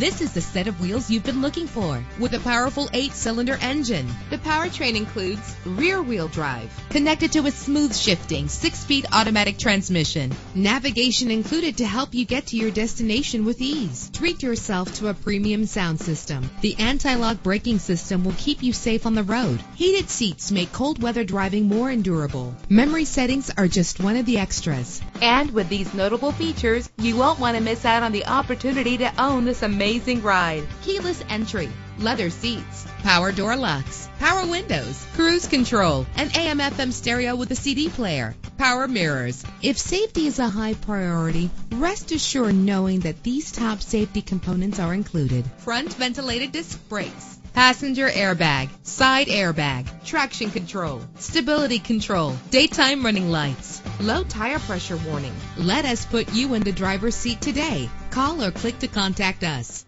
This is the set of wheels you've been looking for with a powerful 8-cylinder engine. The powertrain includes rear-wheel drive connected to a smooth shifting 6-speed automatic transmission. Navigation included to help you get to your destination with ease. Treat yourself to a premium sound system. The anti-lock braking system will keep you safe on the road. Heated seats make cold weather driving more endurable. Memory settings are just one of the extras. And with these notable features, you won't want to miss out on the opportunity to own this amazing ride. Keyless entry, leather seats, power door locks, power windows, cruise control, an AM/FM stereo with a CD player, power mirrors. If safety is a high priority, rest assured knowing that these top safety components are included. Front ventilated disc brakes, passenger airbag, side airbag, traction control, stability control, daytime running lights, low tire pressure warning. Let us put you in the driver's seat today. Call or click to contact us.